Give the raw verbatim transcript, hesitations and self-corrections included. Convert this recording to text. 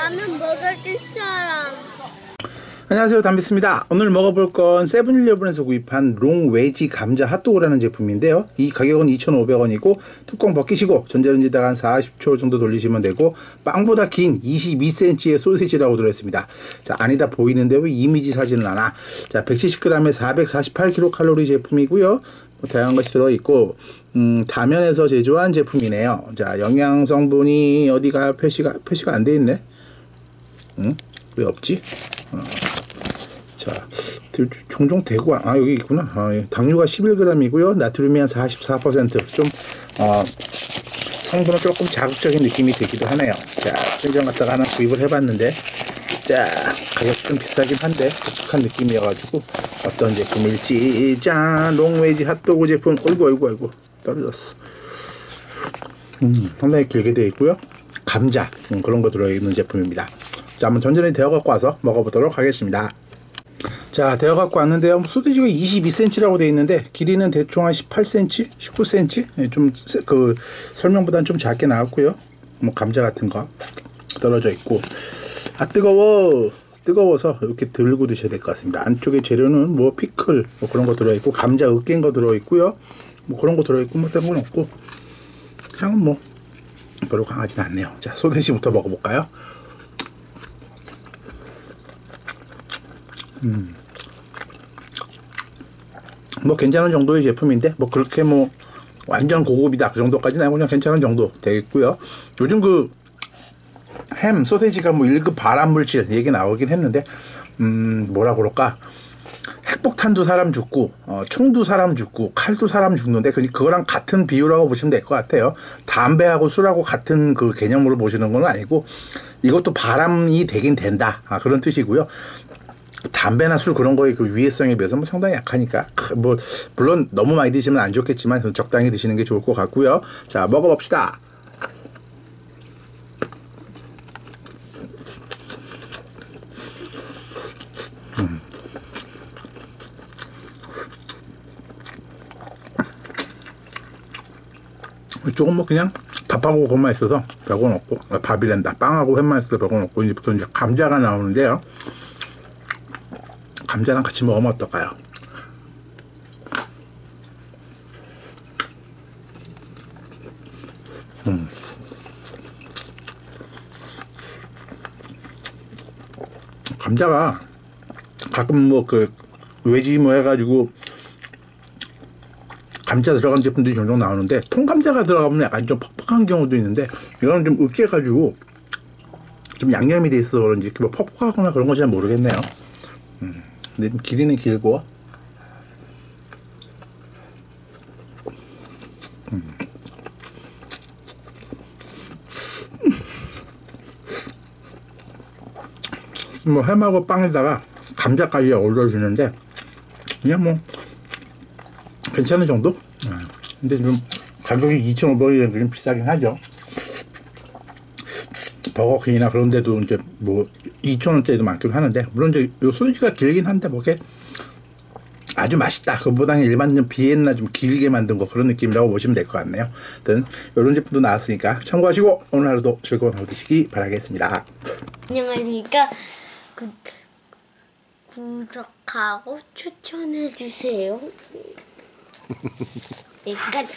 라면 먹을 줄 사람. 안녕하세요, 담비스입니다. 오늘 먹어볼 건 세븐일레븐에서 구입한 롱웨지 감자 핫도그라는 제품인데요. 이 가격은 이천오백 원이고 뚜껑 벗기시고 전자레인지에다가 한 사십 초 정도 돌리시면 되고, 빵보다 긴 이십이 센티미터의 소시지라고 들어있습니다. 자, 아니다 보이는데 왜 이미지 사진을 하나. 자, 백칠십 그램에 사백사십팔 킬로칼로리 제품이고요. 다양한 것이 들어있고, 음, 다면에서 제조한 제품이네요. 자, 영양성분이 어디가 표시가 표시가 안 돼있네. 응? 왜 없지? 어. 자, 종종 대구, 아, 여기 있구나. 아, 예. 당류가 십일 그램이고요 나트륨이 한 사십사 퍼센트. 좀 어, 성분은 조금 자극적인 느낌이 들기도 하네요. 자, 편의점 갔다가 하나 구입을 해봤는데, 자, 가격이 좀 비싸긴 한데 독특한 느낌이어가지고 어떤 제품일지. 짠, 롱웨지 핫도그 제품. 어이구 어이구 어이구, 떨어졌어. 음, 상당히 길게 되어 있고요. 감자, 음, 그런 거 들어있는 제품입니다. 자, 한번 전자레인지 데워 갖고 와서 먹어보도록 하겠습니다. 자, 데워 갖고 왔는데요. 소시지가 이십이 센티미터라고 되어 있는데 길이는 대충 한 십팔 센티미터, 십구 센티미터, 좀 그 설명보다는 좀 작게 나왔고요. 뭐 감자 같은 거 떨어져 있고, 아 뜨거워, 뜨거워서 이렇게 들고 드셔야 될 것 같습니다. 안쪽에 재료는 뭐 피클 뭐 그런 거 들어 있고, 감자 으깬 거 들어 있고요. 뭐 그런 거 들어 있고, 뭐 다른 건 없고, 향은 뭐 별로 강하진 않네요. 자, 소시지부터 먹어볼까요? 음, 뭐 괜찮은 정도의 제품인데 뭐 그렇게 뭐 완전 고급이다 그 정도까지는 아니고 그냥 괜찮은 정도 되겠고요. 요즘 그 햄 소세지가 뭐 일급 발암물질 얘기 나오긴 했는데, 음, 뭐라 그럴까, 핵폭탄도 사람 죽고, 어, 총도 사람 죽고, 칼도 사람 죽는데, 그거랑 같은 비율이라고 보시면 될 것 같아요. 담배하고 술하고 같은 그 개념으로 보시는 건 아니고, 이것도 발암이 되긴 된다, 아, 그런 뜻이고요. 담배나 술 그런 거의 그 위해성에 비해서 뭐 상당히 약하니까, 뭐 물론 너무 많이 드시면 안 좋겠지만 적당히 드시는 게 좋을 것 같고요. 자, 먹어봅시다. 음. 이쪽은 뭐 그냥 밥하고 그것만 있어서 벽은 없고, 밥이 된다, 빵하고 햄만 있어서 벽은 없고, 이제부터 이제 감자가 나오는데요. 감자랑 같이 먹으면 어떨까요? 음. 감자가 가끔 뭐 그 외지 뭐 해가지고 감자 들어간 제품들이 종종 나오는데, 통감자가 들어가면 약간 좀 퍽퍽한 경우도 있는데, 이거는 좀 으깨가지고 좀 양념이 돼 있어서 그런지 뭐 퍽퍽하거나 그런 건 잘 모르겠네요. 음. 근데 길이는 길고, 음. 뭐 햄하고 빵에다가 감자까지 올려주는데 그냥 뭐 괜찮은 정도? 음. 근데 좀 가격이 이천오백 원이라는 게 좀 비싸긴 하죠. 버거킹이나 그런 데도 이제 뭐 이천 원짜리도 많긴 하는데, 물론 이제 요 소시지가 길긴 한데 뭐 이렇게 아주 맛있다 그보다는 일반 좀 비엔나 좀 길게 만든 거 그런 느낌이라고 보시면 될 것 같네요. 하여튼 이런 제품도 나왔으니까 참고하시고 오늘 하루도 즐거운 하루 되시기 바라겠습니다. 안녕하십니까. 구, 구독하고 추천해주세요. 여기까지.